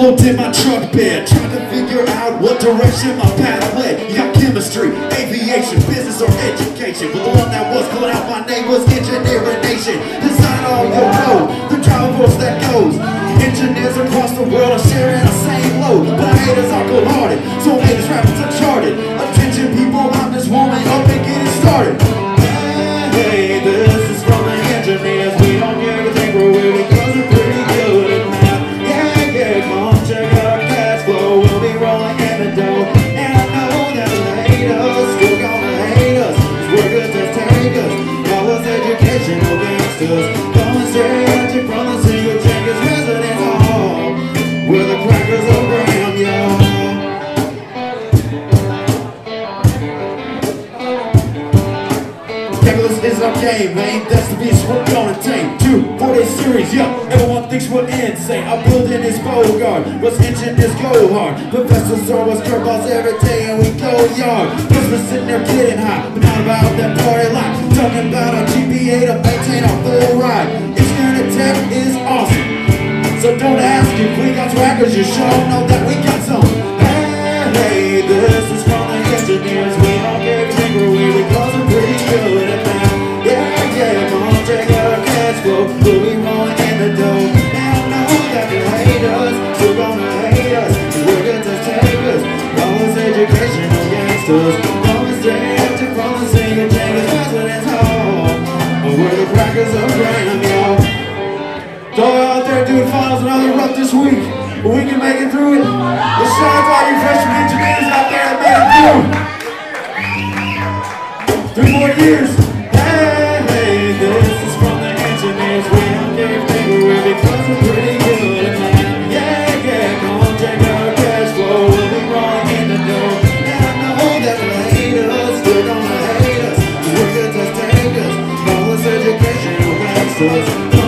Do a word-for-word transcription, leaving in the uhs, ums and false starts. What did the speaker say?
enveloped in my truck bed, trying to figure out what direction my path led. You got chemistry, aviation, business or education, but the one that was calling out my name was Engineering Nation. Design all your code, the driving force that goes. Engineers across the world are sharing the same load, but our haters are cold-hearted, so haters rappers are charted. Attention people, I'm just warming up and getting started. Hey, this is from the engineers. We don't get to think we're weird because we're pretty good at math. Yeah, yeah, come on, check out our cash flow. We'll be rolling in the dough, and I know that haters still gonna hate us, 'cause we're good to take us. All us educational gangsters, going straight at you from the single checkers resident hall. We're the crackers of Graham, y'all. Is our game, man. That's the beast we're gonna take. Two, four day series, yeah. Everyone thinks we're insane. Our building is Bogart. What's engine is go hard. Professors are what's curveballs every day, and we go yard. Cause we're sitting there getting hot, but not about that party lot. Talking about our G P A to maintain our full ride. Engineering tech is awesome, so don't ask if we got trackers. You sure know that we got some. Hey, hey, this is from the engineers. We all get finger we because we're pretty good at that. We'll be rolling in the dough. Now I know that you hate us, you're gonna hate us, 'cause we're good to take us. All those educational gangsters, going straight after from the single checkers residence hall. But we're the crackers of Graham, y'all. So we're out there doing finals and other rough this week, but we can make it through it. Let's shout out to all you freshman engineers out there that made it through. Three more years. We're